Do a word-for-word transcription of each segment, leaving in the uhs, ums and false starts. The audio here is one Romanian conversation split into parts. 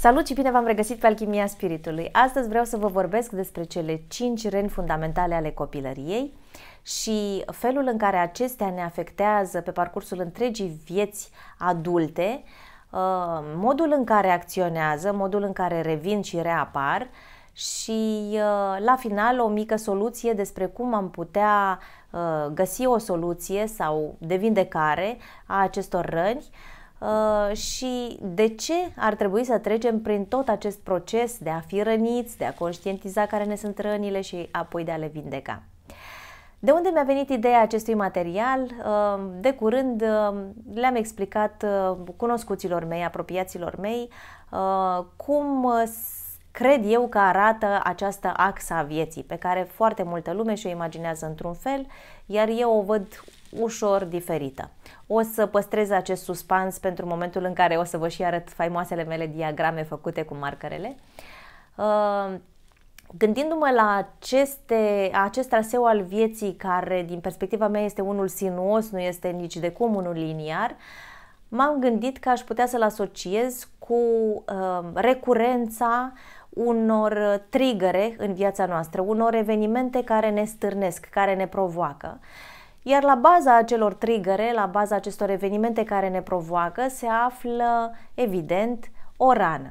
Salut și bine v-am regăsit pe Alchimia Spiritului. Astăzi vreau să vă vorbesc despre cele cinci răni fundamentale ale copilăriei și felul în care acestea ne afectează pe parcursul întregii vieți adulte, modul în care acționează, modul în care revin și reapar și la final o mică soluție despre cum am putea găsi o soluție sau de vindecare a acestor răni și de ce ar trebui să trecem prin tot acest proces de a fi răniți, de a conștientiza care ne sunt rănile și apoi de a le vindeca. De unde mi-a venit ideea acestui material? De curând le-am explicat cunoscuților mei, apropiaților mei, cum cred eu că arată această axă a vieții, pe care foarte multă lume și-o imaginează într-un fel, iar eu o văd ușor diferită. O să păstrez acest suspans pentru momentul în care o să vă și arăt faimoasele mele diagrame făcute cu marcărele. Gândindu-mă la aceste, acest traseu al vieții, care din perspectiva mea este unul sinuos, nu este nici de cum unul liniar, m-am gândit că aș putea să-l asociez cu uh, recurența unor trigăre în viața noastră, unor evenimente care ne stârnesc, care ne provoacă. Iar la baza acelor trigăre, la baza acestor evenimente care ne provoacă, se află, evident, o rană.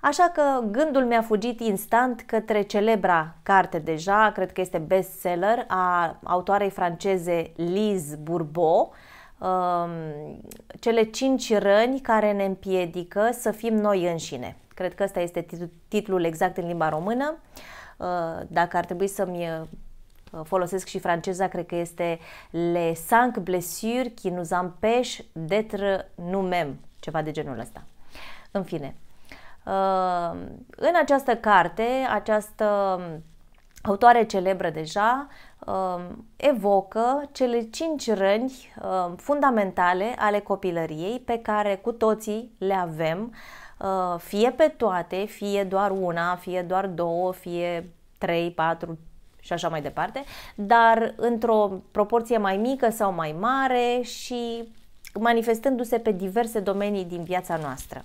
Așa că gândul mi-a fugit instant către celebra carte deja, cred că este bestseller, a autoarei franceze Lise Bourbeau, cele cinci răni care ne împiedică să fim noi înșine. Cred că ăsta este titlul exact în limba română. Dacă ar trebui să-mi folosesc și franceza, cred că este Les cinq blessures qui nous empêche d'être nous-mêmes, ceva de genul ăsta. În fine, în această carte, această autoare celebră deja evocă cele cinci răni fundamentale ale copilăriei pe care cu toții le avem, fie pe toate, fie doar una, fie doar două, fie trei, patru și așa mai departe, dar într-o proporție mai mică sau mai mare și manifestându-se pe diverse domenii din viața noastră.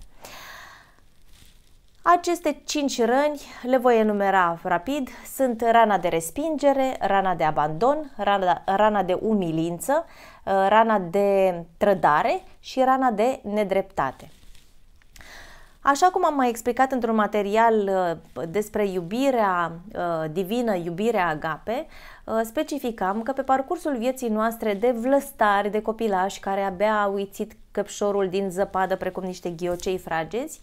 Aceste cinci răni le voi enumera rapid, sunt rana de respingere, rana de abandon, rana, rana de umilință, rana de trădare și rana de nedreptate. Așa cum am mai explicat într-un material despre iubirea divină, iubirea agape, specificam că pe parcursul vieții noastre de vlăstari, de copilași care abia au uițit căpșorul din zăpadă precum niște ghiocei fragezi,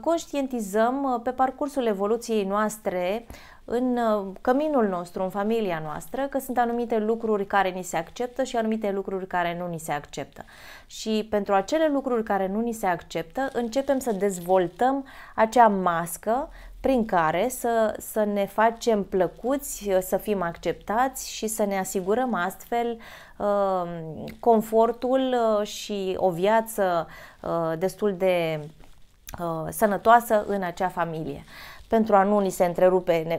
conștientizăm pe parcursul evoluției noastre, în căminul nostru, în familia noastră, că sunt anumite lucruri care ni se acceptă și anumite lucruri care nu ni se acceptă. Și pentru acele lucruri care nu ni se acceptă, începem să dezvoltăm acea mască prin care să, să ne facem plăcuți, să fim acceptați și să ne asigurăm astfel uh, confortul și o viață uh, destul de sănătoasă în acea familie, pentru a nu ni se întrerupe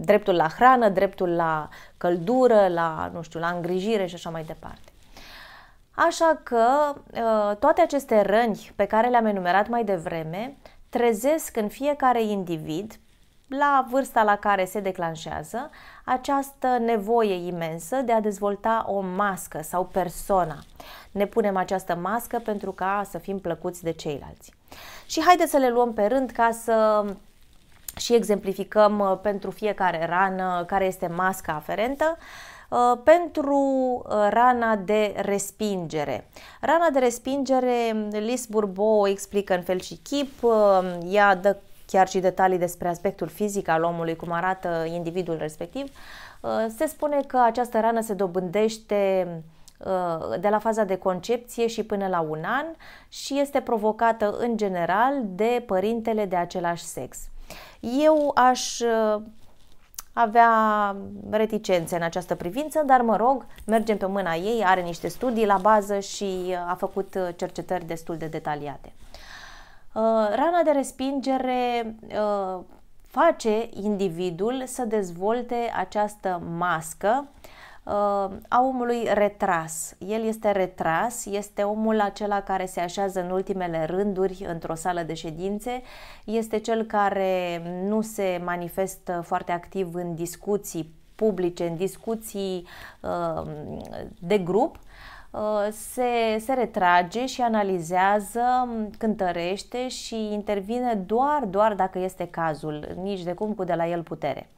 dreptul la hrană, dreptul la căldură, la, nu știu, la îngrijire și așa mai departe. Așa că toate aceste răni pe care le-am enumerat mai devreme trezesc în fiecare individ, la vârsta la care se declanșează, această nevoie imensă de a dezvolta o mască sau persona. Ne punem această mască pentru ca să fim plăcuți de ceilalți. Și haideți să le luăm pe rând ca să și exemplificăm pentru fiecare rană care este masca aferentă. Pentru rana de respingere. Rana de respingere, Lise Bourbeau o explică în fel și chip, ea dă chiar și detalii despre aspectul fizic al omului, cum arată individul respectiv. Se spune că această rană se dobândește de la faza de concepție și până la un an și este provocată în general de părintele de același sex. Eu aș avea reticențe în această privință, dar mă rog, mergem pe mâna ei, are niște studii la bază și a făcut cercetări destul de detaliate. Rana de respingere face individul să dezvolte această mască a omului retras. El este retras, este omul acela care se așează în ultimele rânduri într-o sală de ședințe, este cel care nu se manifestă foarte activ în discuții publice, în discuții uh, de grup, uh, se, se retrage și analizează, cântărește și intervine doar, doar dacă este cazul, nici de cum cu de la el putere.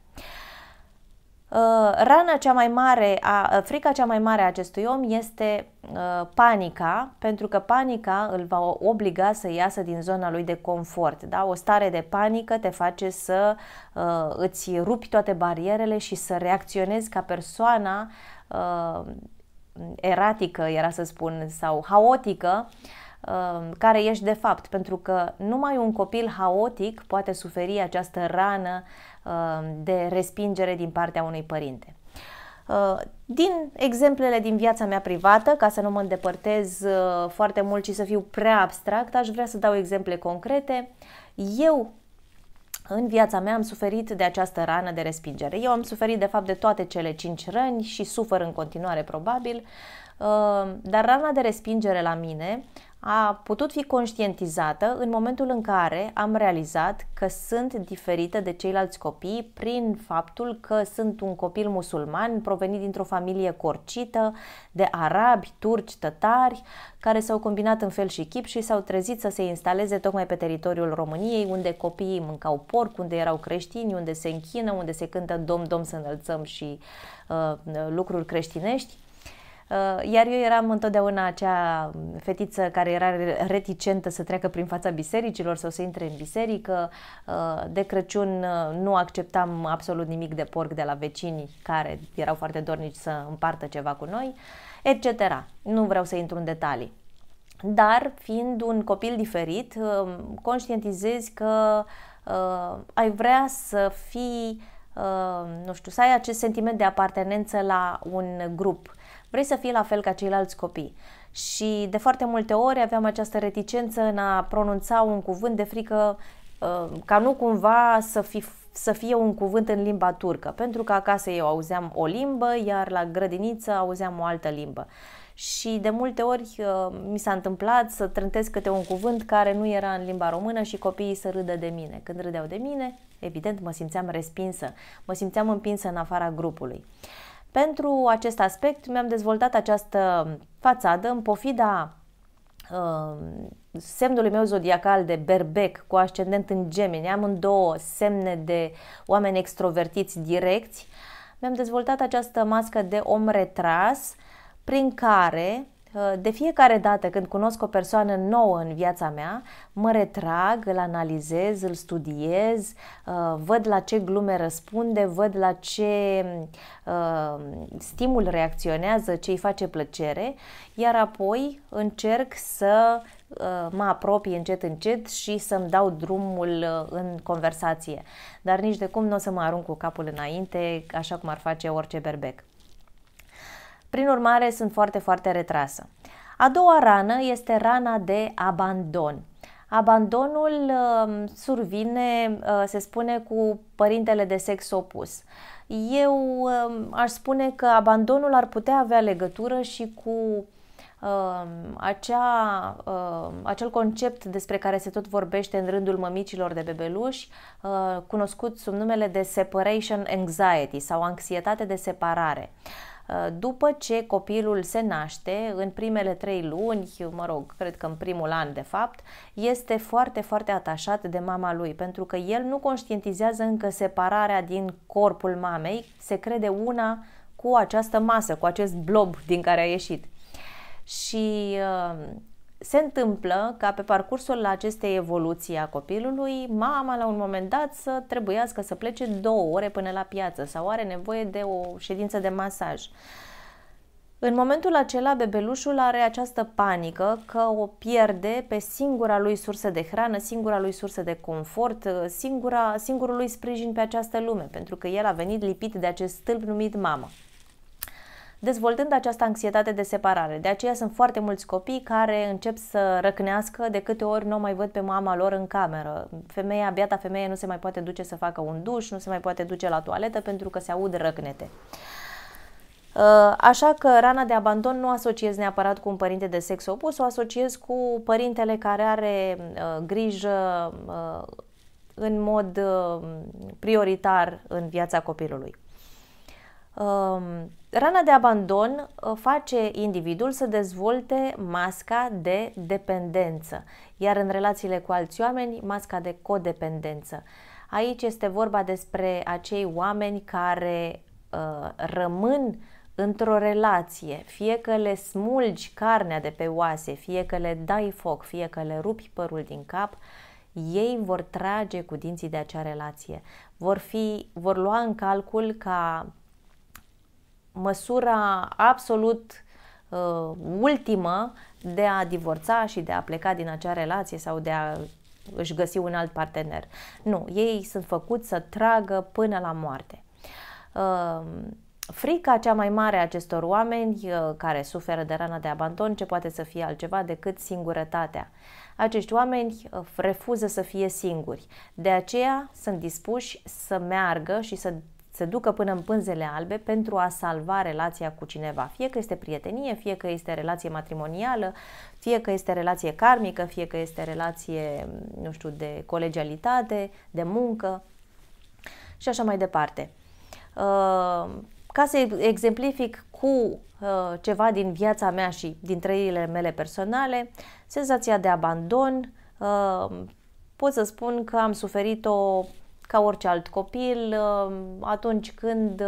Rana cea mai mare, a, frica cea mai mare a acestui om este uh, panica, pentru că panica îl va obliga să iasă din zona lui de confort. Da? O stare de panică te face să uh, îți rupi toate barierele și să reacționezi ca persoana uh, eratică, era să spun, sau haotică, care ești de fapt, pentru că numai un copil haotic poate suferi această rană de respingere din partea unui părinte. Din exemplele din viața mea privată, ca să nu mă îndepărtez foarte mult și să fiu prea abstract, aș vrea să dau exemple concrete. Eu în viața mea am suferit de această rană de respingere. Eu am suferit de fapt de toate cele cinci răni și sufăr în continuare probabil, dar rana de respingere la mine a putut fi conștientizată în momentul în care am realizat că sunt diferită de ceilalți copii prin faptul că sunt un copil musulman provenit dintr-o familie corcită de arabi, turci, tătari, care s-au combinat în fel și chip și s-au trezit să se instaleze tocmai pe teritoriul României, unde copiii mâncau porc, unde erau creștini, unde se închină, unde se cântă Dom, Dom să înălțăm și uh, lucruri creștinești. Iar eu eram întotdeauna acea fetiță care era reticentă să treacă prin fața bisericilor sau să intre în biserică. De Crăciun nu acceptam absolut nimic de porc de la vecini care erau foarte dornici să împartă ceva cu noi, et cetera. Nu vreau să intru în detalii. Dar, fiind un copil diferit, conștientizezi că ai vrea să fii, nu știu, să ai acest sentiment de apartenență la un grup. Vrei să fii la fel ca ceilalți copii și de foarte multe ori aveam această reticență în a pronunța un cuvânt de frică ca nu cumva să, fi, să fie un cuvânt în limba turcă, pentru că acasă eu auzeam o limbă, iar la grădiniță auzeam o altă limbă și de multe ori mi s-a întâmplat să trântesc câte un cuvânt care nu era în limba română și copiii să râdă de mine. Când râdeau de mine, evident mă simțeam respinsă, mă simțeam împinsă în afara grupului. Pentru acest aspect mi-am dezvoltat această fațadă în pofida uh, semnului meu zodiacal de berbec cu ascendent în Gemini. Am în două semne de oameni extrovertiți direcți. Mi-am dezvoltat această mască de om retras prin care uh, de fiecare dată când cunosc o persoană nouă în viața mea, mă retrag, îl analizez, îl studiez, uh, văd la ce glume răspunde, văd la ce uh, stimul reacționează, ce îi face plăcere, iar apoi încerc să uh, mă apropii încet, încet și să-mi dau drumul în conversație. Dar nici de cum nu o să mă arunc cu capul înainte, așa cum ar face orice berbec. Prin urmare, sunt foarte, foarte retrasă. A doua rană este rana de abandon. Abandonul uh, survine, uh, se spune, cu părintele de sex opus. Eu uh, aș spune că abandonul ar putea avea legătură și cu uh, acea, uh, acel concept despre care se tot vorbește în rândul mămicilor de bebeluși, uh, cunoscut sub numele de separation anxiety sau anxietate de separare. După ce copilul se naște, în primele trei luni, mă rog, cred că în primul an de fapt, este foarte, foarte atașat de mama lui, pentru că el nu conștientizează încă separarea din corpul mamei, se crede una cu această masă, cu acest blob din care a ieșit. Și uh, se întâmplă ca pe parcursul acestei evoluții a copilului, mama la un moment dat să trebuiască să plece două ore până la piață sau are nevoie de o ședință de masaj. În momentul acela, bebelușul are această panică că o pierde pe singura lui sursă de hrană, singura lui sursă de confort, singura, singurul lui sprijin pe această lume, pentru că el a venit lipit de acest stâlp numit mamă, dezvoltând această anxietate de separare. De aceea sunt foarte mulți copii care încep să răcnească de câte ori nu mai văd pe mama lor în cameră. Femeia, beata femeie, nu se mai poate duce să facă un duș, nu se mai poate duce la toaletă pentru că se aud răcnete. Așa că rana de abandon nu o asociez neapărat cu un părinte de sex opus, o asociez cu părintele care are grijă în mod prioritar în viața copilului. Rana de abandon face individul să dezvolte masca de dependență, iar în relațiile cu alți oameni, masca de codependență. Aici este vorba despre acei oameni care uh, rămân într-o relație, fie că le smulgi carnea de pe oase, fie că le dai foc, fie că le rupi părul din cap, ei vor trage cu dinții de acea relație. Vor, fi, vor lua în calcul ca măsura absolut uh, ultimă de a divorța și de a pleca din acea relație sau de a își găsi un alt partener. Nu, ei sunt făcuți să tragă până la moarte. Uh, frica cea mai mare a acestor oameni uh, care suferă de rana de abandon, ce poate să fie altceva decât singurătatea. Acești oameni uh, refuză să fie singuri, de aceea sunt dispuși să meargă și să se ducă până în pânzele albe pentru a salva relația cu cineva, fie că este prietenie, fie că este relație matrimonială, fie că este relație karmică, fie că este relație, nu știu, de colegialitate, de muncă și așa mai departe. Ca să exemplific cu ceva din viața mea și din trăirile mele personale, senzația de abandon, pot să spun că am suferit-o ca orice alt copil, atunci când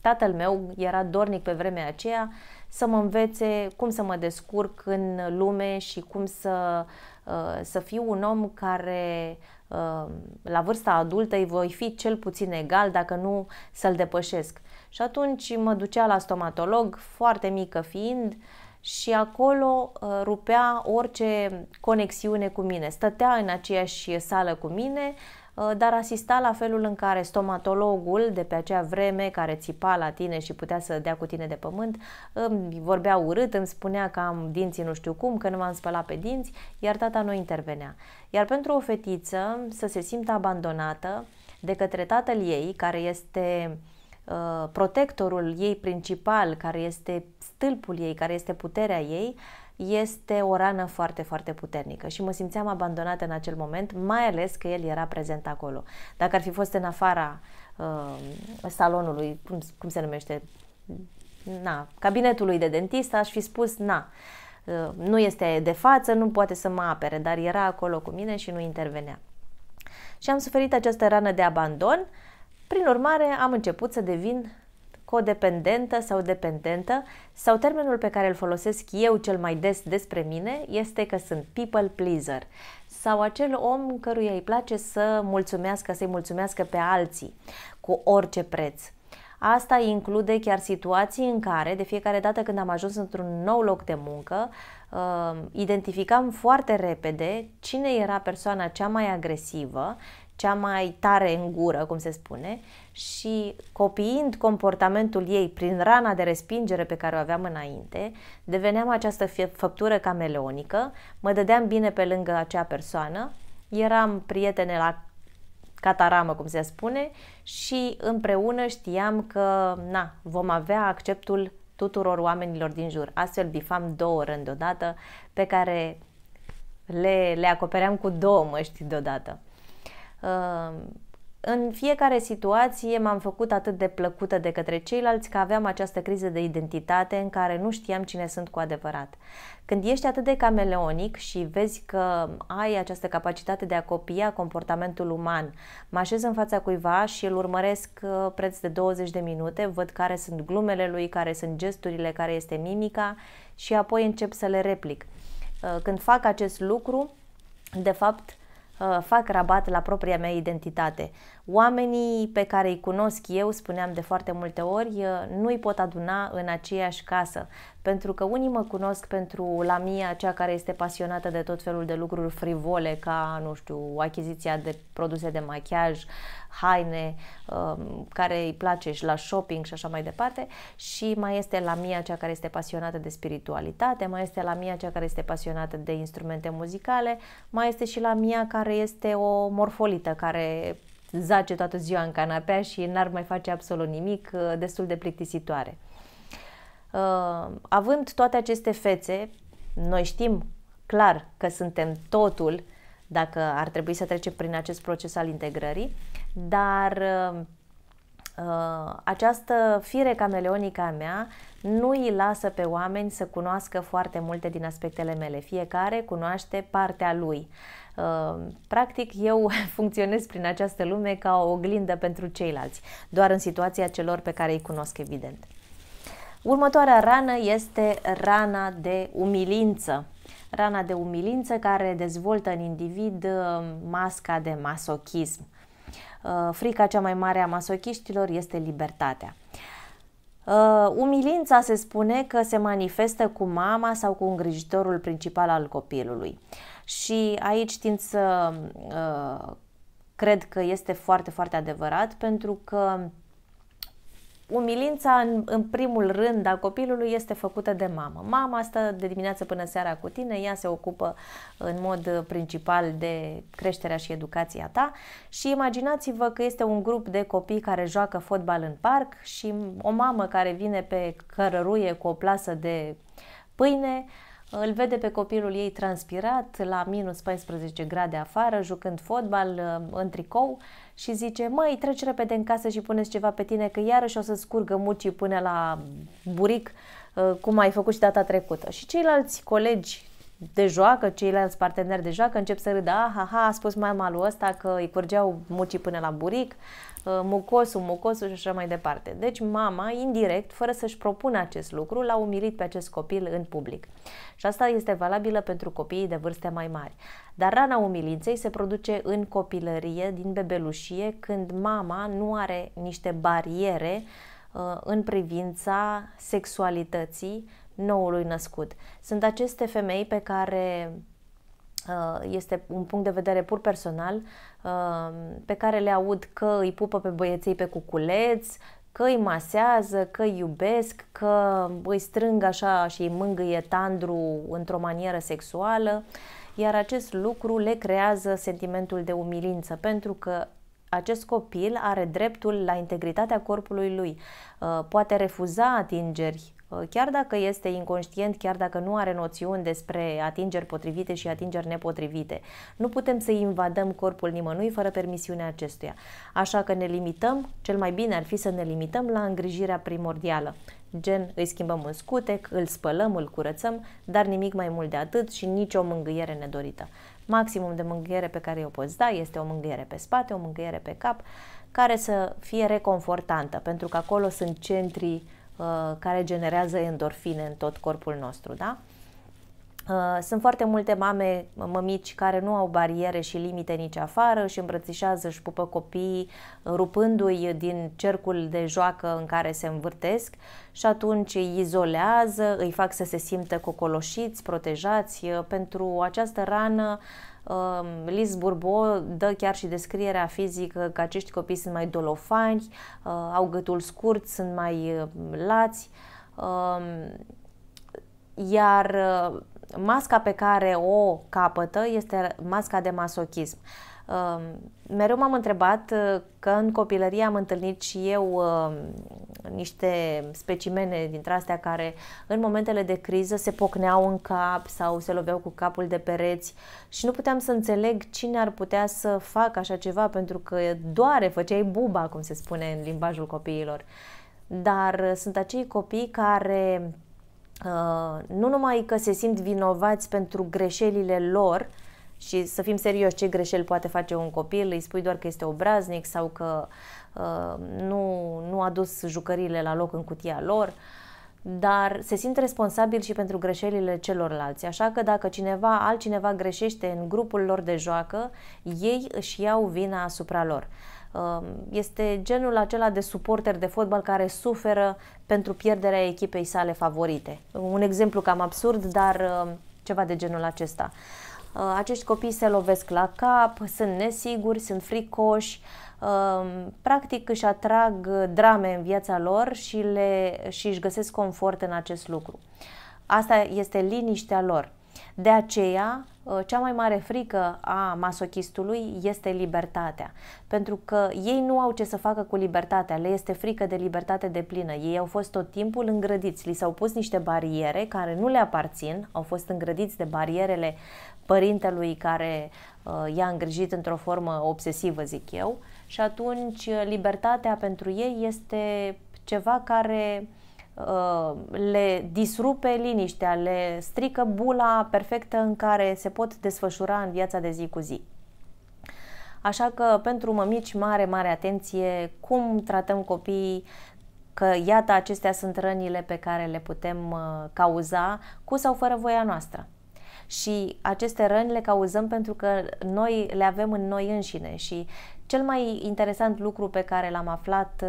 tatăl meu era dornic pe vremea aceea să mă învețe cum să mă descurc în lume și cum să, să fiu un om care la vârsta adultă îi voi fi cel puțin egal, dacă nu să-l depășesc. Și atunci mă ducea la stomatolog, foarte mică fiind, și acolo rupea orice conexiune cu mine. Stătea în aceeași sală cu mine, dar asista la felul în care stomatologul de pe acea vreme, care țipa la tine și putea să dea cu tine de pământ, îmi vorbea urât, îmi spunea că am dinții nu știu cum, că nu m-am spălat pe dinți, iar tata nu intervenea. Iar pentru o fetiță să se simtă abandonată de către tatăl ei, care este uh, protectorul ei principal, care este stâlpul ei, care este puterea ei, este o rană foarte, foarte puternică și mă simțeam abandonată în acel moment, mai ales că el era prezent acolo. Dacă ar fi fost în afara uh, salonului, cum, cum se numește, na, cabinetului de dentist, aș fi spus, na, uh, nu este de față, nu poate să mă apere, dar era acolo cu mine și nu intervenea. Și am suferit această rană de abandon, prin urmare am început să devin codependentă sau dependentă, sau termenul pe care îl folosesc eu cel mai des despre mine este că sunt people pleaser sau acel om căruia îi place să mulțumească, să-i mulțumească pe alții cu orice preț. Asta include chiar situații în care, de fiecare dată când am ajuns într-un nou loc de muncă, identificam foarte repede cine era persoana cea mai agresivă, cea mai tare în gură, cum se spune, și copiind comportamentul ei prin rana de respingere pe care o aveam înainte, deveneam această făptură cameleonică, mă dădeam bine pe lângă acea persoană, eram prietene la cataramă, cum se spune, și împreună știam că na, vom avea acceptul tuturor oamenilor din jur. Astfel bifam două rând deodată, pe care le, le acopeream cu două măști deodată. În fiecare situație m-am făcut atât de plăcută de către ceilalți că aveam această criză de identitate în care nu știam cine sunt cu adevărat. Când ești atât de cameleonic și vezi că ai această capacitate de a copia comportamentul uman, mă așez în fața cuiva și îl urmăresc preț de douăzeci de minute, văd care sunt glumele lui, care sunt gesturile, care este mimica și apoi încep să le replic. Când fac acest lucru, de fapt, fac rabat la propria mea identitate. Oamenii pe care îi cunosc eu, spuneam de foarte multe ori, nu îi pot aduna în aceeași casă, pentru că unii mă cunosc pentru Lamia, cea care este pasionată de tot felul de lucruri frivole, ca, nu știu, achiziția de produse de machiaj, haine, care îi place și la shopping și așa mai departe, și mai este Lamia, cea care este pasionată de spiritualitate, mai este Lamia, cea care este pasionată de instrumente muzicale, mai este și Lamia care este o morfolită, care zace toată ziua în canapea și n-ar mai face absolut nimic, destul de plictisitoare. uh, având toate aceste fețe, noi știm clar că suntem totul, dacă ar trebui să trecem prin acest proces al integrării, dar uh, Uh, această fire cameleonică a mea nu îi lasă pe oameni să cunoască foarte multe din aspectele mele. Fiecare cunoaște partea lui. Uh, practic, eu funcționez prin această lume ca o oglindă pentru ceilalți, doar în situația celor pe care îi cunosc, evident. Următoarea rană este rana de umilință. Rana de umilință care dezvoltă în individ masca de masochism. Frica cea mai mare a masochiștilor este libertatea. Umilința se spune că se manifestă cu mama sau cu îngrijitorul principal al copilului. Și aici tind să cred că este foarte, foarte adevărat, pentru că umilința în, în primul rând a copilului este făcută de mamă. Mama stă de dimineață până seara cu tine, ea se ocupă în mod principal de creșterea și educația ta și imaginați-vă că este un grup de copii care joacă fotbal în parc și o mamă care vine pe cărăruie cu o plasă de pâine îl vede pe copilul ei transpirat la minus paisprezece grade afară, jucând fotbal în tricou și zice: măi, treci repede în casă și puneți ceva pe tine că iarăși o să scurgă mucii până la buric, cum ai făcut și data trecută. Și ceilalți colegi de joacă, ceilalți parteneri de joacă încep să râdă: aha, ha, a spus mama lui ăsta că îi curgeau mucii până la buric, mucosul, mucosul și așa mai departe. Deci mama, indirect, fără să-și propună acest lucru, l-a umilit pe acest copil în public. Și asta este valabilă pentru copiii de vârste mai mari. Dar rana umilinței se produce în copilărie, din bebelușie, când mama nu are niște bariere uh, în privința sexualității noului născut. Sunt aceste femei pe care este un punct de vedere pur personal, pe care le aud că îi pupă pe băieții pe cuculeț, că îi masează, că îi iubesc, că îi strâng așa și îi mângâie tandru într-o manieră sexuală, iar acest lucru le creează sentimentul de umilință, pentru că acest copil are dreptul la integritatea corpului lui, poate refuza atingeri, chiar dacă este inconștient, chiar dacă nu are noțiuni despre atingeri potrivite și atingeri nepotrivite. Nu putem să invadăm corpul nimănui fără permisiunea acestuia. Așa că ne limităm, cel mai bine ar fi să ne limităm la îngrijirea primordială. Gen, îi schimbăm în scutec, îl spălăm, îl curățăm, dar nimic mai mult de atât și nicio mângâiere nedorită. Maximum de mângâiere pe care o poți da este o mângâiere pe spate, o mângâiere pe cap, care să fie reconfortantă, pentru că acolo sunt centrii care generează endorfine în tot corpul nostru, da? Sunt foarte multe mame, mămici care nu au bariere și limite nici afară și îmbrățișează și pupă copiii rupându-i din cercul de joacă în care se învârtesc și atunci îi izolează, îi fac să se simtă cocoloșiți, protejați. Pentru această rană Lise Bourbeau dă chiar și descrierea fizică că acești copii sunt mai dolofani, au gâtul scurt, sunt mai lați, iar masca pe care o capătă este masca de masochism. Mereu m-am întrebat, că în copilărie am întâlnit și eu niște specimene dintre astea care în momentele de criză se pocneau în cap sau se loveau cu capul de pereți și nu puteam să înțeleg cine ar putea să facă așa ceva, pentru că doare, făceai buba, cum se spune în limbajul copiilor. Dar sunt acei copii care nu numai că se simt vinovați pentru greșelile lor, și să fim serioși, ce greșeli poate face un copil? Îi spui doar că este obraznic sau că uh, nu, nu a dus jucăriile la loc în cutia lor, dar se simt responsabil și pentru greșelile celorlalți. Așa că dacă cineva, altcineva greșește în grupul lor de joacă, ei își iau vina asupra lor. Uh, este genul acela de suporter de fotbal care suferă pentru pierderea echipei sale favorite. Un exemplu cam absurd, dar uh, ceva de genul acesta. Acești copii se lovesc la cap, sunt nesiguri, sunt fricoși, practic își atrag drame în viața lor și, le, și își găsesc confort în acest lucru. Asta este liniștea lor. De aceea, cea mai mare frică a masochistului este libertatea, pentru că ei nu au ce să facă cu libertatea, le este frică de libertate deplină. Ei au fost tot timpul îngrădiți, li s-au pus niște bariere care nu le aparțin, au fost îngrădiți de barierele părintelui care uh, i-a îngrijit într-o formă obsesivă, zic eu, și atunci libertatea pentru ei este ceva care le disrupe liniștea, le strică bula perfectă în care se pot desfășura în viața de zi cu zi. Așa că pentru mămici, mare, mare atenție cum tratăm copiii, că iată, acestea sunt rănile pe care le putem cauza cu sau fără voia noastră. Și aceste răni le cauzăm pentru că noi le avem în noi înșine. Și cel mai interesant lucru pe care l-am aflat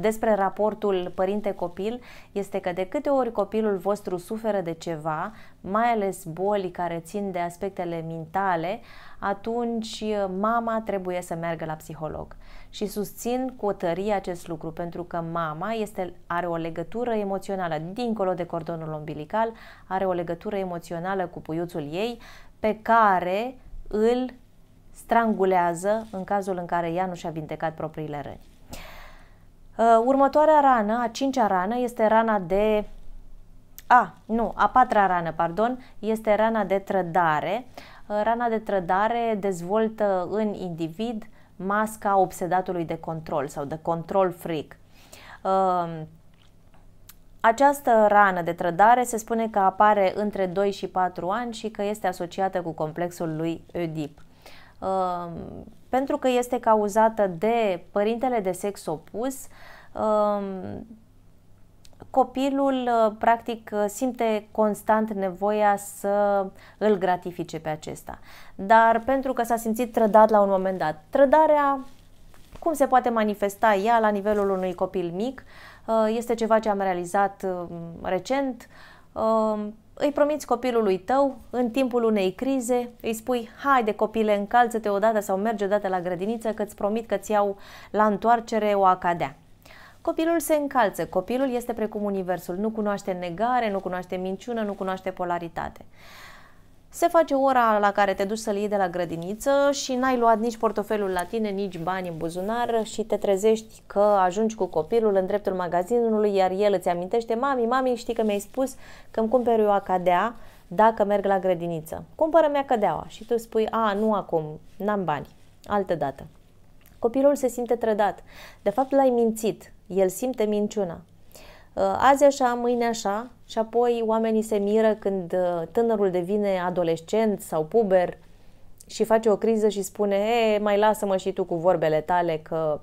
despre raportul părinte-copil este că de câte ori copilul vostru suferă de ceva, mai ales boli care țin de aspectele mentale, atunci mama trebuie să meargă la psiholog. Și susțin cu tărie acest lucru, pentru că mama este, are o legătură emoțională, dincolo de cordonul umbilical, are o legătură emoțională cu puiuțul ei pe care îl strangulează în cazul în care ea nu și-a vindecat propriile răni. Următoarea rană, a cincea rană, este rana de... A, nu, a patra rană, pardon, este rana de trădare. Rana de trădare dezvoltă în individ masca obsedatului de control sau de control freak. Această rană de trădare se spune că apare între doi și patru ani și că este asociată cu complexul lui Oedip. Pentru că este cauzată de părintele de sex opus, copilul practic simte constant nevoia să îl gratifice pe acesta. Dar pentru că s-a simțit trădat la un moment dat, trădarea, cum se poate manifesta ea la nivelul unui copil mic, este ceva ce am realizat recent. Îi promiți copilului tău, în timpul unei crize, îi spui: haide copile, încalță-te odată sau mergi odată la grădiniță că îți promit că îți iau la întoarcere o acadea. Copilul se încalță, copilul este precum universul, nu cunoaște negare, nu cunoaște minciună, nu cunoaște polaritate. Se face ora la care te duci să-l iei de la grădiniță și n-ai luat nici portofelul la tine, nici bani în buzunar și te trezești că ajungi cu copilul în dreptul magazinului, iar el îți amintește: mami, mami, știi că mi-ai spus că îmi cumperi o acadea dacă merg la grădiniță. Cumpără-mi acadeaua. Și tu spui: a, nu acum, n-am bani, altă dată. Copilul se simte trădat. De fapt, l-ai mințit. El simte minciuna. Azi așa, mâine așa, și apoi oamenii se miră când tânărul devine adolescent sau puber și face o criză și spune: e, mai lasă-mă și tu cu vorbele tale că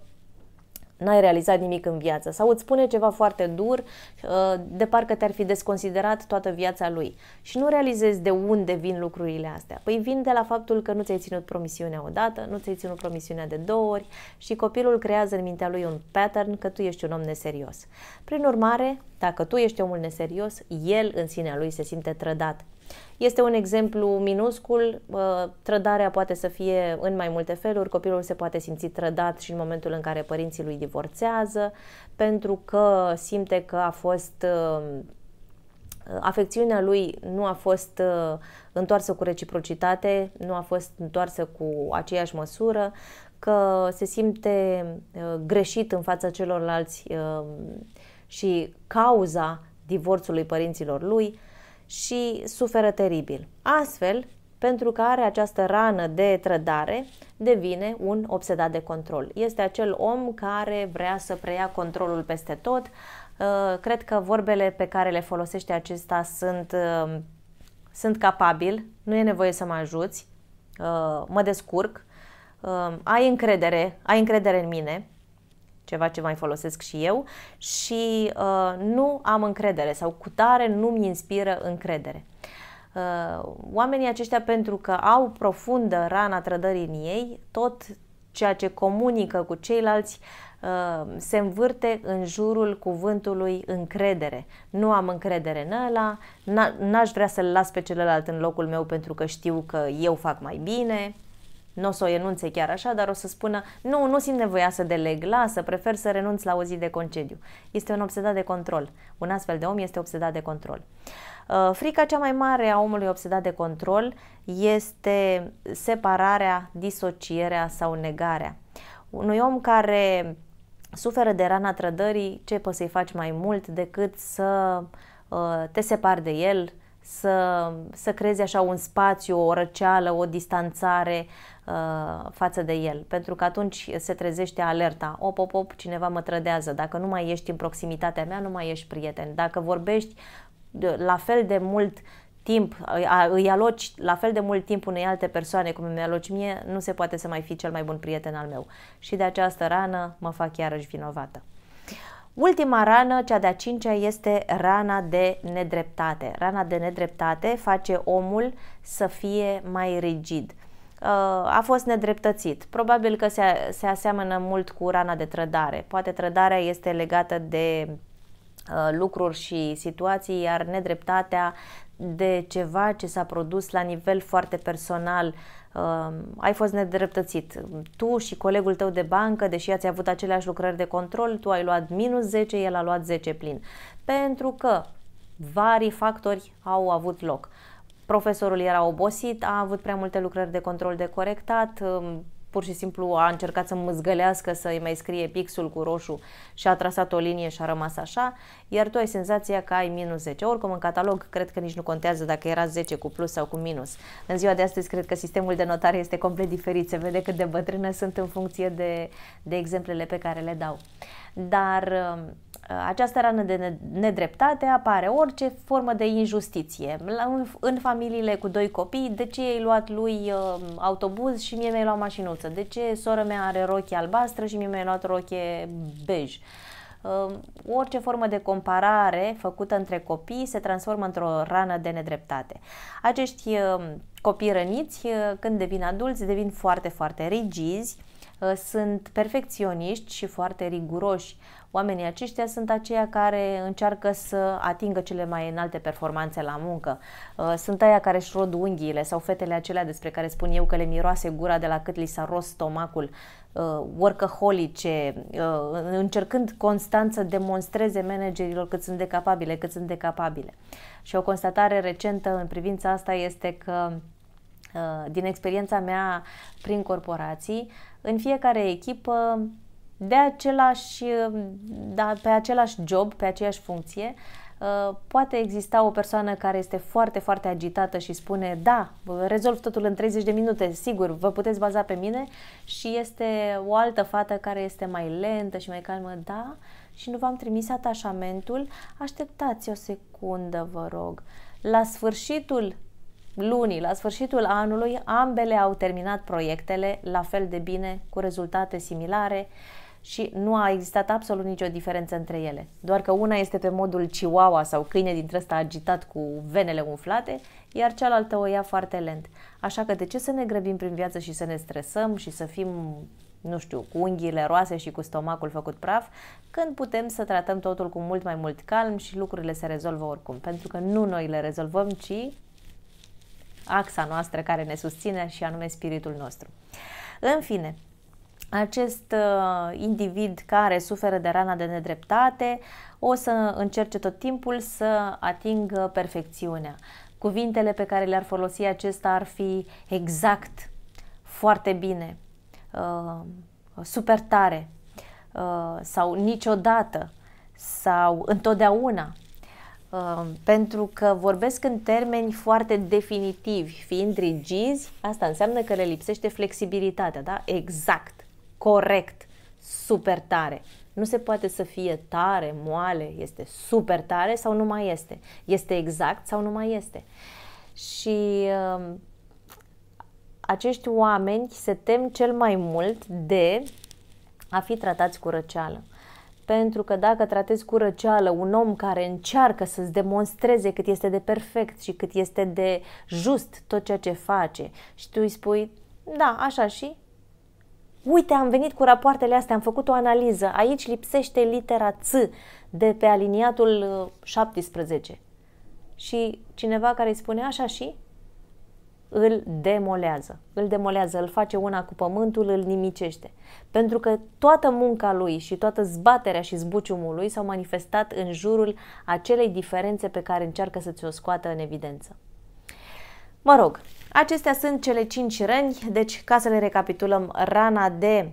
n-ai realizat nimic în viață, sau îți spune ceva foarte dur de parcă te-ar fi desconsiderat toată viața lui. Și nu realizezi de unde vin lucrurile astea. Păi vin de la faptul că nu ți-ai ținut promisiunea odată, nu ți-ai ținut promisiunea de două ori și copilul creează în mintea lui un pattern că tu ești un om neserios. Prin urmare, dacă tu ești omul neserios, el în sinea lui se simte trădat. Este un exemplu minuscul, trădarea poate să fie în mai multe feluri, copilul se poate simți trădat și în momentul în care părinții lui divorțează, pentru că simte că a fost, afecțiunea lui nu a fost întoarsă cu reciprocitate, nu a fost întoarsă cu aceeași măsură, că se simte greșit în fața celorlalți și cauza divorțului părinților lui, și suferă teribil. Astfel, pentru că are această rană de trădare, devine un obsedat de control. Este acel om care vrea să preia controlul peste tot. Cred că vorbele pe care le folosește acesta sunt: sunt capabil, nu e nevoie să mă ajuți, mă descurc, ai încredere, ai încredere în mine, ceva ce mai folosesc și eu, și uh, nu am încredere sau cu tare nu-mi inspiră încredere. Uh, oamenii aceștia, pentru că au profundă rana trădării în ei, tot ceea ce comunică cu ceilalți uh, se învârte în jurul cuvântului încredere. Nu am încredere în ăla, n-aș vrea să-l las pe celălalt în locul meu pentru că știu că eu fac mai bine. nu o să o enunțe chiar așa, dar o să spună nu, nu simt nevoia să deleg, lasă, prefer să renunț la o zi de concediu. Este un obsedat de control. Un astfel de om este obsedat de control. Frica cea mai mare a omului obsedat de control este separarea, disocierea sau negarea. Unui om care suferă de rana trădării, ce poți să-i faci mai mult decât să te separi de el, să, să creezi așa un spațiu, o răceală, o distanțare uh, față de el, pentru că atunci se trezește alerta, op, op, op, cineva mă trădează, dacă nu mai ești în proximitatea mea, nu mai ești prieten, dacă vorbești la fel de mult timp, îi aloci la fel de mult timp unei alte persoane cum îmi aloci mie, nu se poate să mai fi cel mai bun prieten al meu și de această rană mă fac iarăși vinovată. Ultima rană, cea de-a cincea, este rana de nedreptate. Rana de nedreptate face omul să fie mai rigid. A fost nedreptățit. Probabil că se, se aseamănă mult cu rana de trădare. Poate trădarea este legată de lucruri și situații, iar nedreptatea de ceva ce s-a produs la nivel foarte personal. Uh, ai fost nedreptățit. Tu și colegul tău de bancă, deși ați avut aceleași lucrări de control, tu ai luat minus zece, el a luat zece plin. Pentru că varii factori au avut loc. Profesorul era obosit, a avut prea multe lucrări de control de corectat, uh, pur și simplu a încercat să mâzgălească, să-i mai scrie pixul cu roșu și a trasat o linie și a rămas așa, iar tu ai senzația că ai minus zece. Oricum, în catalog, cred că nici nu contează dacă era zece cu plus sau cu minus. În ziua de astăzi, cred că sistemul de notare este complet diferit. Se vede cât de bătrână sunt în funcție de, de exemplele pe care le dau. Dar această rană de nedreptate apare orice formă de injustiție. În familiile cu doi copii, de ce i-ai luat lui autobuz și mie mi-ai luat mașinuță? De ce sora mea are rochie albastră și mie mi-ai luat rochie bej? Orice formă de comparare făcută între copii se transformă într-o rană de nedreptate. Acești copii răniți, când devin adulți, devin foarte, foarte rigizi. Sunt perfecționiști și foarte riguroși. Oamenii aceștia sunt aceia care încearcă să atingă cele mai înalte performanțe la muncă. Sunt aia care își rod unghiile sau fetele acelea despre care spun eu că le miroase gura de la cât li s-a rost stomacul, workaholice, încercând constant să demonstreze managerilor cât sunt de capabile, cât sunt de capabile. Și o constatare recentă în privința asta este că din experiența mea prin corporații, în fiecare echipă, de același, da, pe același job, pe aceeași funcție, poate exista o persoană care este foarte, foarte agitată și spune da, rezolv totul în treizeci de minute, sigur, vă puteți baza pe mine, și este o altă fată care este mai lentă și mai calmă, da, și nu v-am trimis atașamentul, așteptați o secundă, vă rog. La sfârșitul lunii, la sfârșitul anului, ambele au terminat proiectele la fel de bine, cu rezultate similare și nu a existat absolut nicio diferență între ele. Doar că una este pe modul chihuahua sau câine dintre ăsta agitat cu venele umflate, iar cealaltă o ia foarte lent. Așa că de ce să ne grăbim prin viață și să ne stresăm și să fim, nu știu, cu unghiile roase și cu stomacul făcut praf, când putem să tratăm totul cu mult mai mult calm și lucrurile se rezolvă oricum. Pentru că nu noi le rezolvăm, ci axa noastră care ne susține, și anume spiritul nostru. În fine, acest uh, individ care suferă de rana de nedreptate o să încerce tot timpul să atingă perfecțiunea. Cuvintele pe care le-ar folosi acesta ar fi exact, foarte bine, uh, super tare, uh, sau niciodată, sau întotdeauna. Pentru că vorbesc în termeni foarte definitivi, fiind rigizi, asta înseamnă că le lipsește flexibilitatea, da? Exact, corect, super tare. Nu se poate să fie tare, moale, este super tare sau nu mai este. Este exact sau nu mai este. Și uh, acești oameni se tem cel mai mult de a fi tratați cu răceală. Pentru că dacă tratezi cu răceală un om care încearcă să-ți demonstreze cât este de perfect și cât este de just tot ceea ce face și tu îi spui, da, așa și, uite, am venit cu rapoartele astea, am făcut o analiză, aici lipsește litera Ț de pe aliniatul șaptesprezece. Și cineva care îi spune așa și, îl demolează. Îl demolează, îl face una cu pământul, îl nimicește. Pentru că toată munca lui și toată zbaterea și zbuciumul lui s-au manifestat în jurul acelei diferențe pe care încearcă să ți-o scoată în evidență. Mă rog, acestea sunt cele cinci răni, deci ca să le recapitulăm: rana de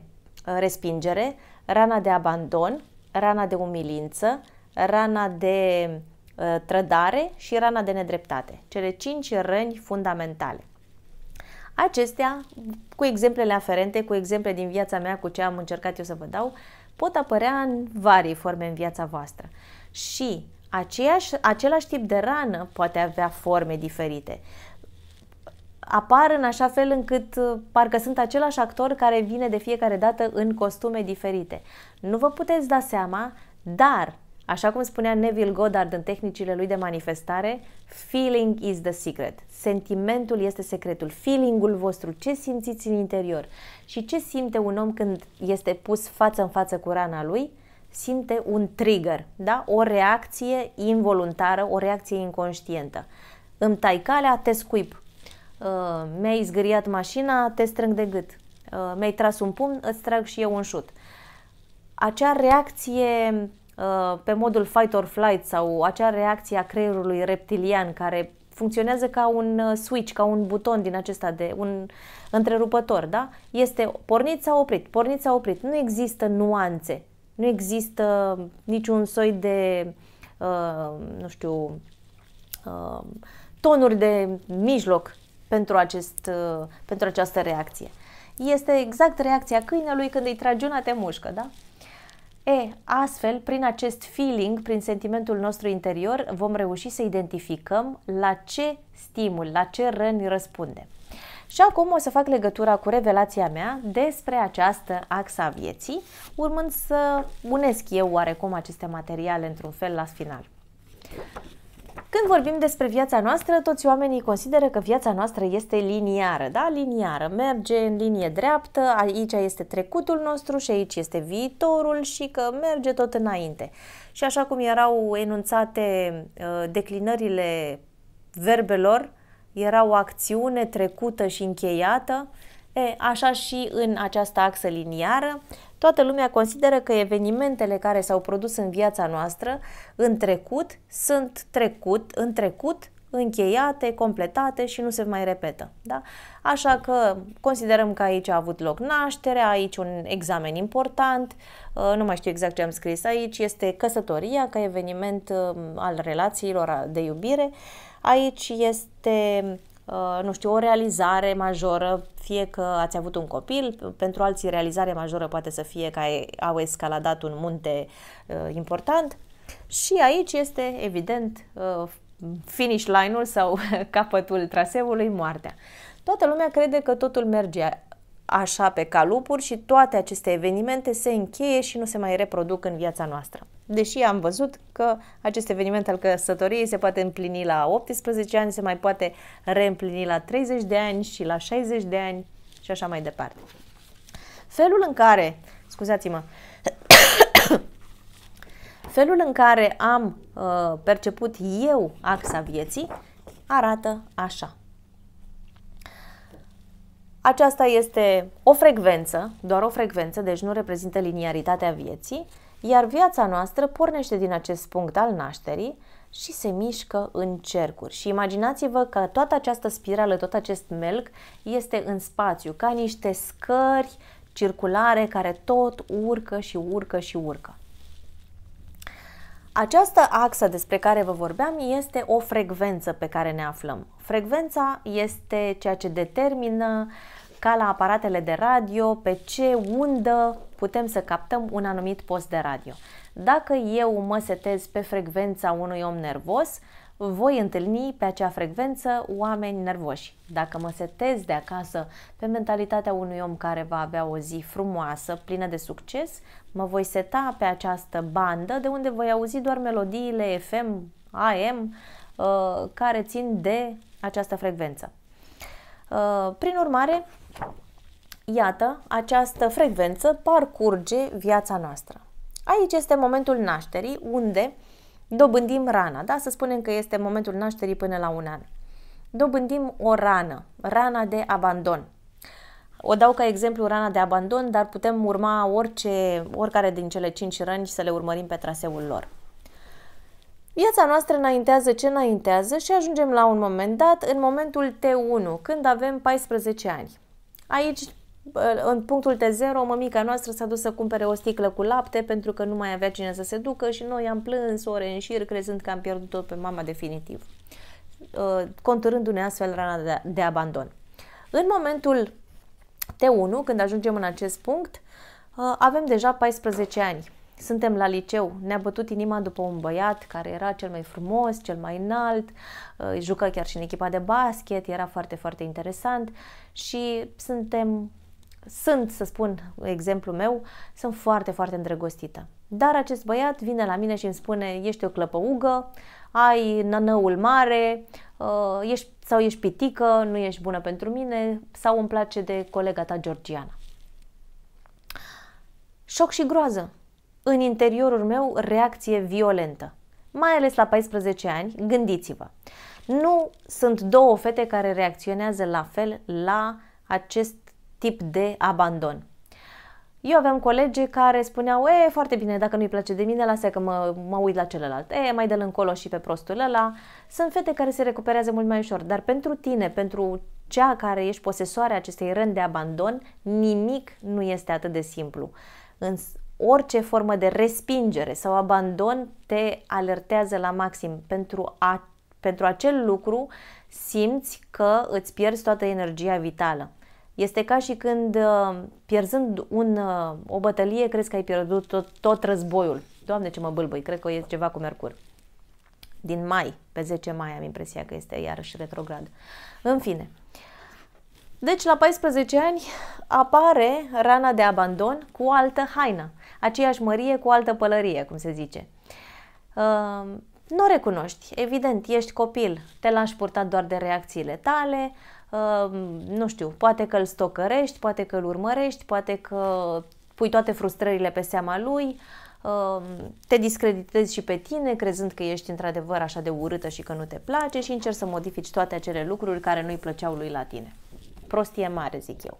respingere, rana de abandon, rana de umilință, rana de uh, trădare și rana de nedreptate. Cele cinci răni fundamentale. Acestea, cu exemplele aferente, cu exemple din viața mea, cu ce am încercat eu să vă dau, pot apărea în varii forme în viața voastră. Și aceeași, același tip de rană poate avea forme diferite. Apar în așa fel încât parcă sunt același actor care vine de fiecare dată în costume diferite. Nu vă puteți da seama, dar, așa cum spunea Neville Goddard în tehnicile lui de manifestare, feeling is the secret. Sentimentul este secretul, feeling-ul vostru, ce simțiți în interior. Și ce simte un om când este pus față în față cu rana lui? Simte un trigger, da? O reacție involuntară, o reacție inconștientă. Îmi tai calea, te scuip. Uh, mi-ai zgâriat mașina, te strâng de gât, uh, mi-ai tras un pumn, îți trag și eu un șut. Acea reacție uh, pe modul fight or flight sau acea reacție a creierului reptilian care funcționează ca un switch, ca un buton din acesta de un întrerupător, da? Este pornit sau oprit, pornit sau oprit. Nu există nuanțe, nu există niciun soi de, uh, nu știu, uh, tonuri de mijloc. Pentru, acest, pentru această reacție. Este exact reacția câinelui când îi tragi una, te mușcă, da? E, astfel, prin acest feeling, prin sentimentul nostru interior, vom reuși să identificăm la ce stimul, la ce răni răspunde. Și acum o să fac legătura cu revelația mea despre această axă a vieții, urmând să unesc eu oarecum aceste materiale într-un fel la final. Când vorbim despre viața noastră, toți oamenii consideră că viața noastră este liniară, da? Liniară, merge în linie dreaptă, aici este trecutul nostru și aici este viitorul și că merge tot înainte. Și așa cum erau enunțate declinările verbelor, erau acțiune trecută și încheiată, e, așa și în această axă liniară. Toată lumea consideră că evenimentele care s-au produs în viața noastră în trecut sunt trecut, în trecut, încheiate, completate și nu se mai repetă. Da? Așa că considerăm că aici a avut loc nașterea, aici un examen important, nu mai știu exact ce am scris aici, este căsătoria ca eveniment al relațiilor de iubire, aici este... nu știu, o realizare majoră, fie că ați avut un copil, pentru alții realizare majoră poate să fie că au escaladat un munte uh, important și aici este evident uh, finish line-ul sau capătul traseului, moartea. Toată lumea crede că totul merge așa pe calupuri și toate aceste evenimente se încheie și nu se mai reproduc în viața noastră. Deși am văzut că acest eveniment al căsătoriei se poate împlini la optsprezece ani, se mai poate reîmplini la treizeci de ani și la șaizeci de ani și așa mai departe. Felul în care, scuzați-mă, felul în care am uh, perceput eu axa vieții arată așa. Aceasta este o frecvență, doar o frecvență, deci nu reprezintă liniaritatea vieții, iar viața noastră pornește din acest punct al nașterii și se mișcă în cercuri. Și imaginați-vă că toată această spirală, tot acest melc este în spațiu, ca niște scări circulare care tot urcă și urcă și urcă. Această axă despre care vă vorbeam este o frecvență pe care ne aflăm. Frecvența este ceea ce determină, ca la aparatele de radio, pe ce undă putem să captăm un anumit post de radio. Dacă eu mă setez pe frecvența unui om nervos, voi întâlni pe acea frecvență oameni nervoși. Dacă mă setez de acasă pe mentalitatea unui om care va avea o zi frumoasă, plină de succes, mă voi seta pe această bandă de unde voi auzi doar melodiile F M, A M, care țin de această frecvență. Prin urmare, iată, această frecvență parcurge viața noastră. Aici este momentul nașterii, unde dobândim rana, da? Să spunem că este momentul nașterii până la un an. dobândim o rană, rana de abandon. O dau ca exemplu rana de abandon, dar putem urma orice, oricare din cele cinci răni și să le urmărim pe traseul lor. Viața noastră înaintează ce înaintează și ajungem la un moment dat în momentul T unu, când avem paisprezece ani. Aici, în punctul T zero, mămica noastră s-a dus să cumpere o sticlă cu lapte pentru că nu mai avea cine să se ducă și noi am plâns ore în șir crezând că am pierdut-o pe mama definitiv, contârându-ne astfel rana de abandon. În momentul T unu, când ajungem în acest punct, avem deja paisprezece ani. Suntem la liceu, ne-a bătut inima după un băiat care era cel mai frumos, cel mai înalt, juca chiar și în echipa de basket, era foarte, foarte interesant și suntem, sunt, să spun exemplul meu, sunt foarte, foarte îndrăgostită. Dar acest băiat vine la mine și îmi spune, ești o clăpăugă, ai nănăul mare, ești, sau ești pitică, nu ești bună pentru mine, sau îmi place de colega ta Georgiana. Șoc și groază. În interiorul meu, reacție violentă, mai ales la paisprezece ani, gândiți-vă. Nu sunt două fete care reacționează la fel la acest tip de abandon. Eu aveam colege care spuneau, e, foarte bine, dacă nu-i place de mine, lasă că mă, mă uit la celălalt, e, mai dă-l încolo și pe prostul ăla. Sunt fete care se recuperează mult mai ușor, dar pentru tine, pentru cea care ești posesoarea acestei răni de abandon, nimic nu este atât de simplu. Însă, orice formă de respingere sau abandon te alertează la maxim. Pentru, a, pentru acel lucru simți că îți pierzi toată energia vitală. Este ca și când pierzând un, o bătălie crezi că ai pierdut tot, tot războiul. Doamne ce mă bâlbâi, cred că e ceva cu Mercur. Din mai, pe zece mai am impresia că este iarăși retrograd. În fine. Deci la paisprezece ani apare rana de abandon cu altă haină, aceeași mărie cu altă pălărie, cum se zice. Uh, nu o recunoști, evident, ești copil, te lași purtat doar de reacțiile tale, uh, nu știu, poate că îl stocărești, poate că îl urmărești, poate că pui toate frustrările pe seama lui, uh, te discreditezi și pe tine crezând că ești într-adevăr așa de urâtă și că nu te place și încerci să modifici toate acele lucruri care nu-i plăceau lui la tine. Prostie mare, zic eu.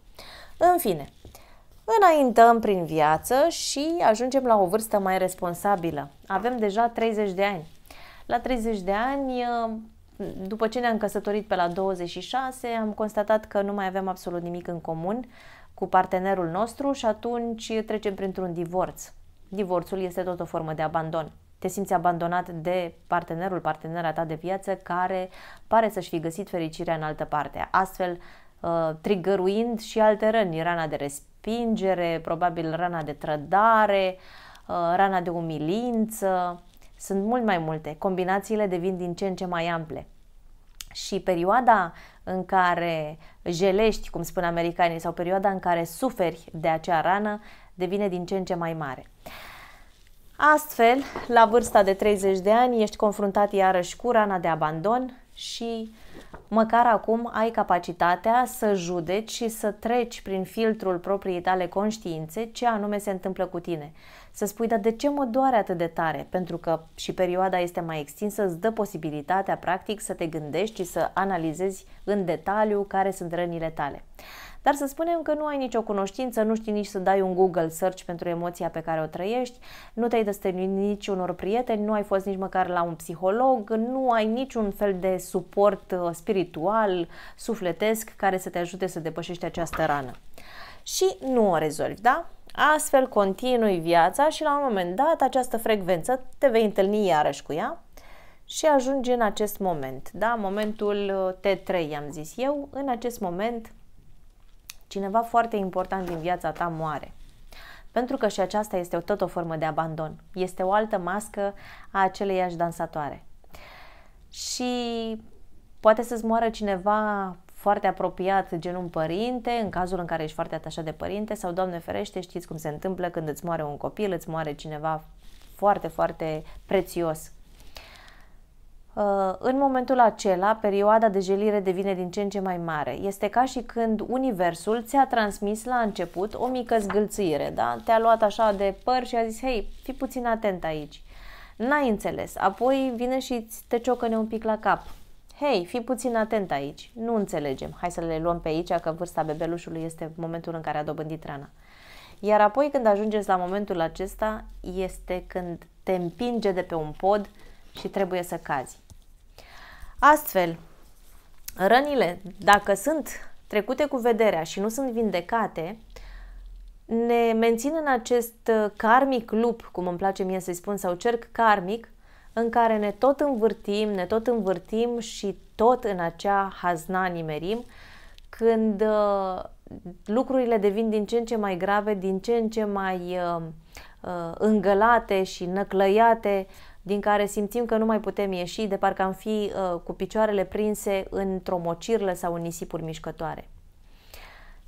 În fine, înaintăm prin viață și ajungem la o vârstă mai responsabilă. Avem deja treizeci de ani. La treizeci de ani, după ce ne-am căsătorit pe la douăzeci și șase, am constatat că nu mai avem absolut nimic în comun cu partenerul nostru și atunci trecem printr-un divorț. Divorțul este tot o formă de abandon. Te simți abandonat de partenerul, partenera ta de viață, care pare să-și fi găsit fericirea în altă parte. Astfel, trigăruind și alte răni, rana de respingere, probabil rana de trădare, rana de umilință, sunt mult mai multe. Combinațiile devin din ce în ce mai ample. Și perioada în care jelești, cum spun americanii, sau perioada în care suferi de acea rană, devine din ce în ce mai mare. Astfel, la vârsta de treizeci de ani, ești confruntat iarăși cu rana de abandon și măcar acum ai capacitatea să judeci și să treci prin filtrul propriei tale conștiințe ce anume se întâmplă cu tine. Să spui, dar de ce mă doare atât de tare? Pentru că și perioada este mai extinsă, îți dă posibilitatea practic să te gândești și să analizezi în detaliu care sunt rănile tale. Dar să spunem că nu ai nicio cunoștință, nu știi nici să dai un Google search pentru emoția pe care o trăiești, nu te-ai destăinuit nici unor prieteni, nu ai fost nici măcar la un psiholog, nu ai niciun fel de suport spiritual, sufletesc, care să te ajute să depășești această rană. Și nu o rezolvi, da? Astfel continui viața și la un moment dat această frecvență te vei întâlni iarăși cu ea și ajungi în acest moment, da? Momentul T trei, i-am zis eu, în acest moment cineva foarte important din viața ta moare. Pentru că și aceasta este tot o formă de abandon. Este o altă mască a aceleiași dansatoare. Și poate să-ți moară cineva foarte apropiat, gen un părinte, în cazul în care ești foarte atașat de părinte, sau, Doamne ferește, știți cum se întâmplă când îți moare un copil, îți moare cineva foarte, foarte prețios. În momentul acela, perioada de jelire devine din ce în ce mai mare. Este ca și când universul ți-a transmis la început o mică zgâlțâire, da? Te-a luat așa de păr și a zis, hei, fii puțin atent aici. N-ai înțeles, apoi vine și te ciocăne un pic la cap. hei, fii puțin atent aici, nu înțelegem, hai să le luăm pe aici, că vârsta bebelușului este momentul în care a dobândit rana. Iar apoi când ajungeți la momentul acesta, este când te împinge de pe un pod și trebuie să cazi. Astfel, rănile, dacă sunt trecute cu vederea și nu sunt vindecate, ne mențin în acest karmic loop, cum îmi place mie să-i spun, sau cerc karmic, în care ne tot învârtim, ne tot învârtim și tot în acea hazna nimerim, când uh, lucrurile devin din ce în ce mai grave, din ce în ce mai uh, uh, îngălate și năclăiate, din care simțim că nu mai putem ieși, de parcă am fi uh, cu picioarele prinse într-o mocirlă sau în nisipuri mișcătoare.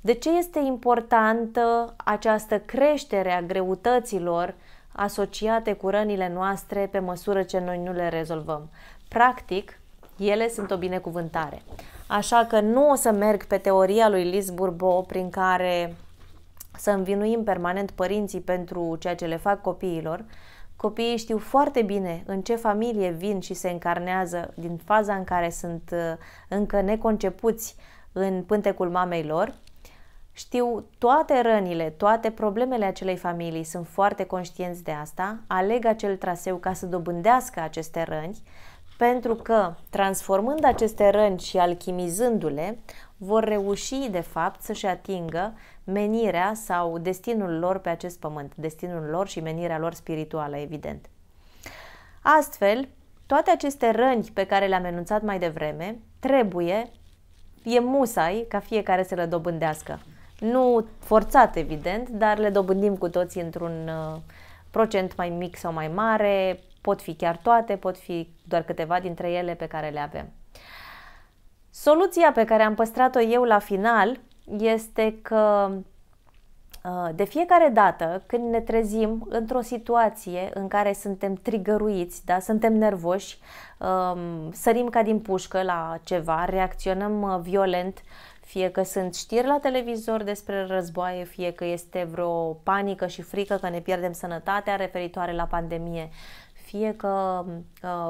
De ce este importantă această creștere a greutăților asociate cu rănile noastre pe măsură ce noi nu le rezolvăm? Practic, ele sunt o binecuvântare. Așa că nu o să merg pe teoria lui Lise Bourbeau prin care să învinuim permanent părinții pentru ceea ce le fac copiilor. Copiii știu foarte bine în ce familie vin și se încarnează din faza în care sunt încă neconcepuți în pântecul mamei lor. Știu toate rănile, toate problemele acelei familii, sunt foarte conștienți de asta, aleg acel traseu ca să dobândească aceste răni, pentru că transformând aceste răni și alchimizându-le, vor reuși de fapt să-și atingă menirea sau destinul lor pe acest pământ, destinul lor și menirea lor spirituală, evident. Astfel, toate aceste răni pe care le-am enunțat mai devreme, trebuie, e musai ca fiecare să le dobândească. Nu forțat, evident, dar le dobândim cu toții într-un procent mai mic sau mai mare, pot fi chiar toate, pot fi doar câteva dintre ele pe care le avem. Soluția pe care am păstrat-o eu la final este că de fiecare dată când ne trezim într-o situație în care suntem trigăruiți, da? Suntem nervoși, sărim ca din pușcă la ceva, reacționăm violent, fie că sunt știri la televizor despre războaie, fie că este vreo panică și frică că ne pierdem sănătatea referitoare la pandemie, fie că,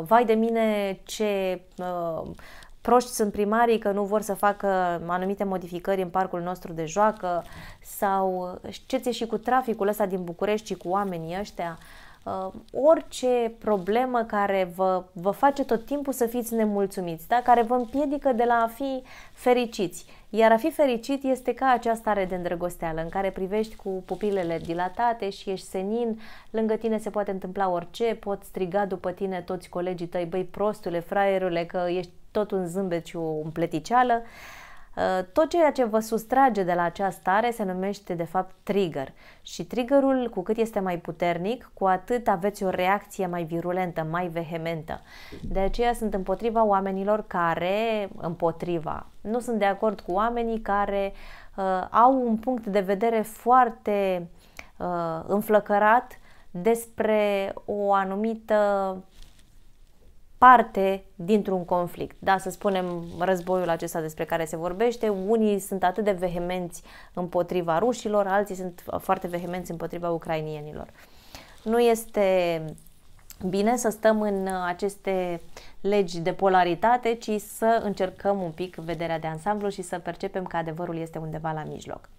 vai de mine, ce proști sunt primarii că nu vor să facă anumite modificări în parcul nostru de joacă, sau ce ți-e și cu traficul ăsta din București și cu oamenii ăștia. Orice problemă care vă, vă face tot timpul să fiți nemulțumiți, da? Care vă împiedică de la a fi fericiți. Iar a fi fericit este ca acea stare de îndrăgosteală în care privești cu pupilele dilatate și ești senin, lângă tine se poate întâmpla orice, pot striga după tine toți colegii tăi, băi prostule, fraierule, că ești tot un zâmbet și o împleticeală. Tot ceea ce vă sustrage de la acea stare se numește de fapt trigger și triggerul, cu cât este mai puternic, cu atât aveți o reacție mai virulentă, mai vehementă. De aceea sunt împotriva oamenilor care, împotriva, nu sunt de acord cu oamenii care uh, au un punct de vedere foarte uh, înflăcărat despre o anumită parte dintr-un conflict. Da, să spunem războiul acesta despre care se vorbește, unii sunt atât de vehemenți împotriva rușilor, alții sunt foarte vehemenți împotriva ucrainienilor. Nu este bine să stăm în aceste legi de polaritate, ci să încercăm un pic vederea de ansamblu și să percepem că adevărul este undeva la mijloc.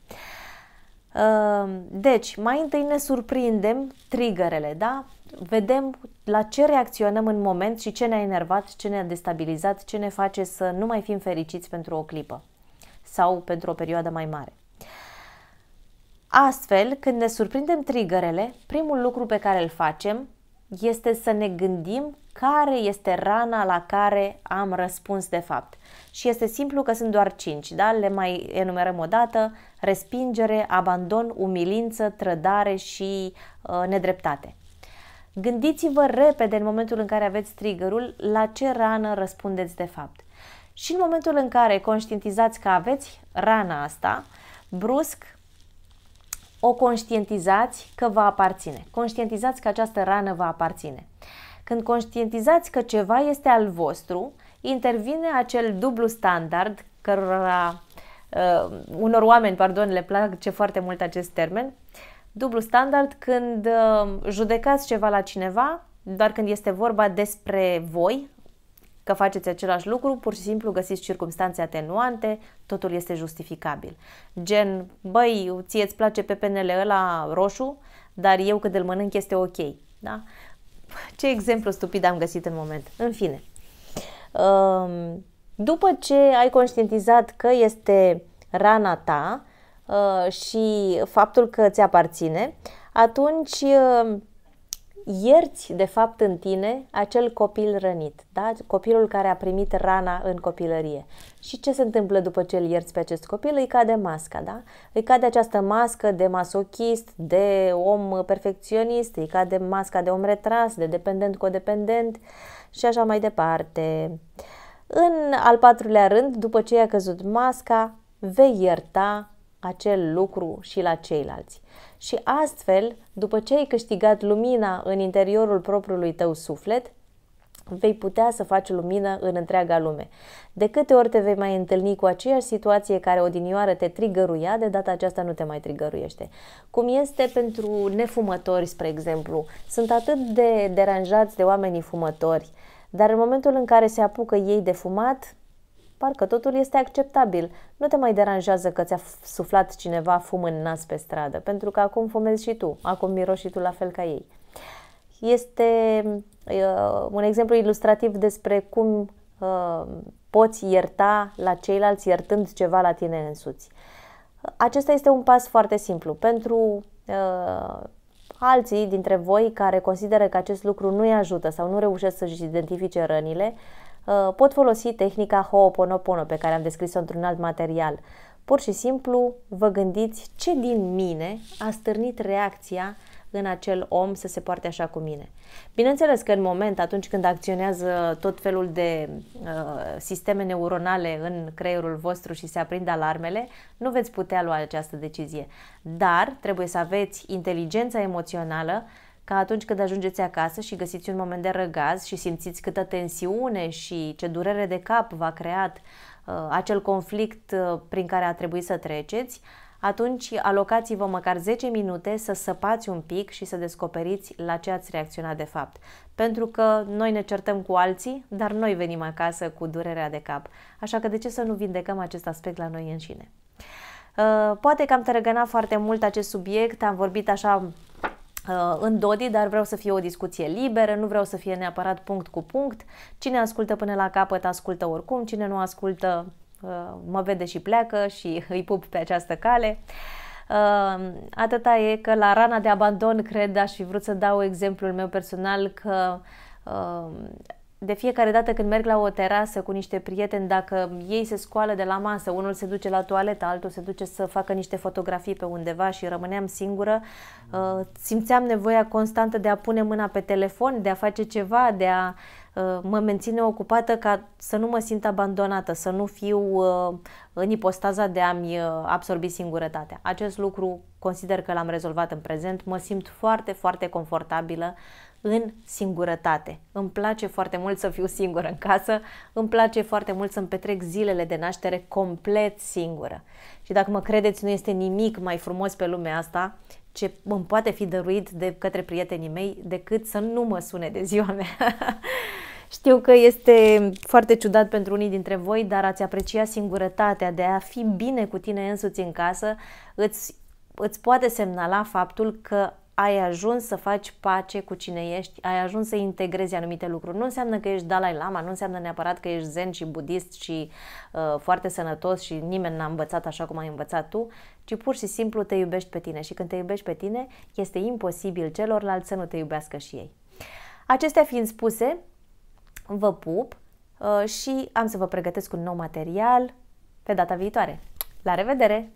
Deci, mai întâi ne surprindem triggerele, da? Vedem la ce reacționăm în moment și ce ne-a enervat, ce ne-a destabilizat, ce ne face să nu mai fim fericiți pentru o clipă sau pentru o perioadă mai mare. Astfel, când ne surprindem triggerele, primul lucru pe care îl facem este să ne gândim care este rana la care am răspuns de fapt. Și este simplu că sunt doar cinci, da? Le mai enumerăm o dată: respingere, abandon, umilință, trădare și uh, nedreptate. Gândiți-vă repede în momentul în care aveți triggerul la ce rană răspundeți de fapt. Și în momentul în care conștientizați că aveți rana asta, brusc o conștientizați că vă aparține. Conștientizați că această rană vă aparține. Când conștientizați că ceva este al vostru, intervine acel dublu standard, cărora, uh, unor oameni, pardon, le place foarte mult acest termen, dublu standard, când uh, judecați ceva la cineva, doar când este vorba despre voi, că faceți același lucru, pur și simplu găsiți circumstanțe atenuante, totul este justificabil. Gen, băi, ție îți place pepenele ăla roșu, dar eu când îl mănânc este ok. Da? Ce exemplu stupid am găsit în moment. În fine. După ce ai conștientizat că este rana ta și faptul că ți aparține, atunci ierți de fapt în tine acel copil rănit, da? Copilul care a primit rana în copilărie. Și ce se întâmplă după ce îl ierți pe acest copil? Îi cade masca, da? Îi cade această mască de masochist, de om perfecționist, îi cade masca de om retras, de dependent-codependent și așa mai departe. În al patrulea rând, după ce i-a căzut masca, vei ierta acel lucru și la ceilalți. Și astfel, după ce ai câștigat lumina în interiorul propriului tău suflet, vei putea să faci lumină în întreaga lume. De câte ori te vei mai întâlni cu aceeași situație care odinioară te trigăruia, de data aceasta nu te mai trigăruiește. Cum este pentru nefumători, spre exemplu. Sunt atât de deranjați de oamenii fumători, dar în momentul în care se apucă ei de fumat, parcă totul este acceptabil. Nu te mai deranjează că ți-a suflat cineva fum în nas pe stradă, pentru că acum fumezi și tu, acum miroși și tu la fel ca ei. Este uh, un exemplu ilustrativ despre cum uh, poți ierta la ceilalți iertând ceva la tine însuți. Acesta este un pas foarte simplu. Pentru uh, alții dintre voi care consideră că acest lucru nu-i ajută sau nu reușesc să-și identifice rănile, pot folosi tehnica Ho'oponopono pe care am descris-o într-un alt material. Pur și simplu vă gândiți ce din mine a stârnit reacția în acel om să se poarte așa cu mine. Bineînțeles că în moment, atunci când acționează tot felul de uh, sisteme neuronale în creierul vostru și se aprind alarmele, nu veți putea lua această decizie. Dar trebuie să aveți inteligența emoțională ca atunci când ajungeți acasă și găsiți un moment de răgaz și simțiți câtă tensiune și ce durere de cap v-a creat uh, acel conflict uh, prin care a trebuit să treceți, atunci alocați-vă măcar zece minute să săpați un pic și să descoperiți la ce ați reacționat de fapt. Pentru că noi ne certăm cu alții, dar noi venim acasă cu durerea de cap. Așa că de ce să nu vindecăm acest aspect la noi înșine? Uh, poate că am tărăgănat foarte mult acest subiect, am vorbit așa în dodi, dar vreau să fie o discuție liberă, nu vreau să fie neapărat punct cu punct. Cine ascultă până la capăt, ascultă oricum, cine nu ascultă, mă vede și pleacă și îi pup pe această cale. Atâta e că la rana de abandon, cred, aș fi vrut să dau exemplul meu personal că de fiecare dată când merg la o terasă cu niște prieteni, dacă ei se scoală de la masă, unul se duce la toaletă, altul se duce să facă niște fotografii pe undeva și rămâneam singură, simțeam nevoia constantă de a pune mâna pe telefon, de a face ceva, de a mă menține ocupată ca să nu mă simt abandonată, să nu fiu în ipostaza de a-mi absorbi singurătatea. Acest lucru consider că l-am rezolvat în prezent, mă simt foarte, foarte confortabilă în singurătate. Îmi place foarte mult să fiu singură în casă, îmi place foarte mult să-mi petrec zilele de naștere complet singură. Și dacă mă credeți, nu este nimic mai frumos pe lumea asta ce îmi poate fi dăruit de către prietenii mei decât să nu mă sune de ziua mea. Știu că este foarte ciudat pentru unii dintre voi, dar ați aprecia singurătatea de a fi bine cu tine însuți în casă, îți, îți poate semnala faptul că ai ajuns să faci pace cu cine ești, ai ajuns să integrezi anumite lucruri. Nu înseamnă că ești Dalai Lama, nu înseamnă neapărat că ești zen și budist și uh, foarte sănătos și nimeni n-a învățat așa cum ai învățat tu, ci pur și simplu te iubești pe tine și când te iubești pe tine, este imposibil celorlalți să nu te iubească și ei. Acestea fiind spuse, vă pup uh, și am să vă pregătesc un nou material pe data viitoare. La revedere!